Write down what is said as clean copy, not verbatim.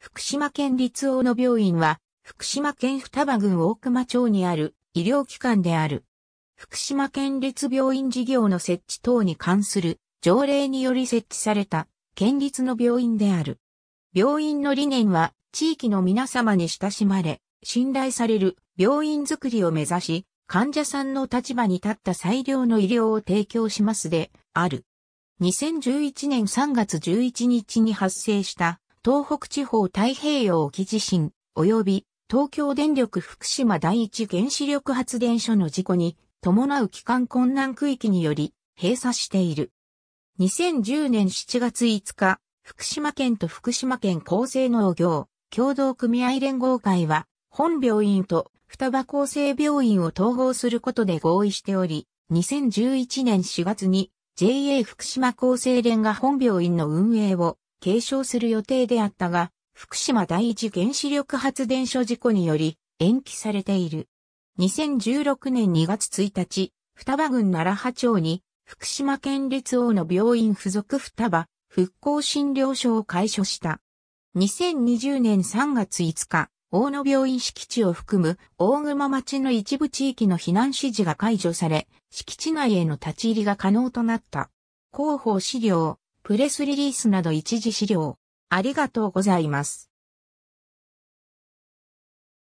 福島県立大野病院は、福島県双葉郡大熊町にある医療機関である。福島県立病院事業の設置等に関する条例により設置された県立の病院である。病院の理念は、地域の皆様に親しまれ、信頼される病院づくりを目指し、患者さんの立場に立った最良の医療を提供しますである。2011年3月11日に発生した東北地方太平洋沖地震及び東京電力福島第一原子力発電所の事故に伴う帰還困難区域により閉鎖している。2010年7月5日、福島県と福島県厚生農業協同組合連合会は本病院と双葉厚生病院を統合することで合意しており、2011年4月に JA 福島厚生連が本病院の運営を継承する予定であったが、福島第一原子力発電所事故により延期されている。2016年2月1日、双葉郡楢葉町に福島県立大野病院附属双葉復興診療所を開所した。2020年3月5日、大野病院敷地を含む大熊町の一部地域の避難指示が解除され、敷地内への立ち入りが可能となった。広報資料、プレスリリースなど一次資料。ありがとうございます。